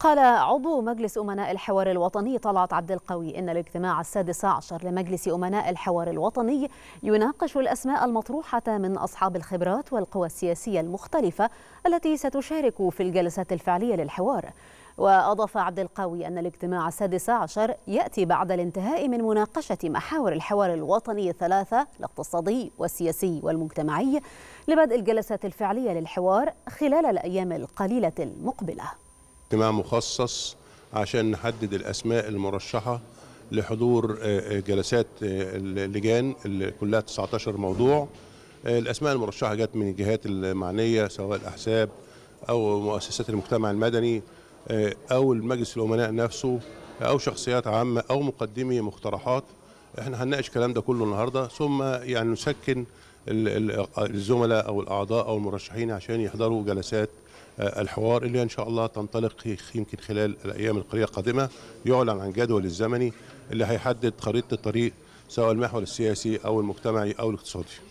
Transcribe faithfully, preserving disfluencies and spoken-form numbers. قال عضو مجلس أمناء الحوار الوطني طلعت عبد القوي إن الاجتماع السادس عشر لمجلس أمناء الحوار الوطني يناقش الأسماء المطروحة من أصحاب الخبرات والقوى السياسية المختلفة التي ستشارك في الجلسات الفعلية للحوار. وأضاف عبد القوي أن الاجتماع السادس عشر يأتي بعد الانتهاء من مناقشة محاور الحوار الوطني الثلاثة الاقتصادي والسياسي والمجتمعي لبدء الجلسات الفعلية للحوار خلال الأيام القليلة المقبلة. اجتماع مخصص عشان نحدد الأسماء المرشحة لحضور جلسات اللجان اللي كلها تسعة عشر موضوع. الأسماء المرشحة جت من الجهات المعنية سواء الأحزاب أو مؤسسات المجتمع المدني أو المجلس الأمناء نفسه أو شخصيات عامة أو مقدمي مقترحات. احنا هنناقش الكلام ده كله النهارده، ثم يعني نسكن الزملاء أو الأعضاء أو المرشحين عشان يحضروا جلسات الحوار اللي إن شاء الله تنطلق يمكن خلال الأيام القليلة القادمة. يعلن عن جدول الزمني اللي هيحدد خريطة الطريق سواء المحور السياسي أو المجتمعي أو الاقتصادي.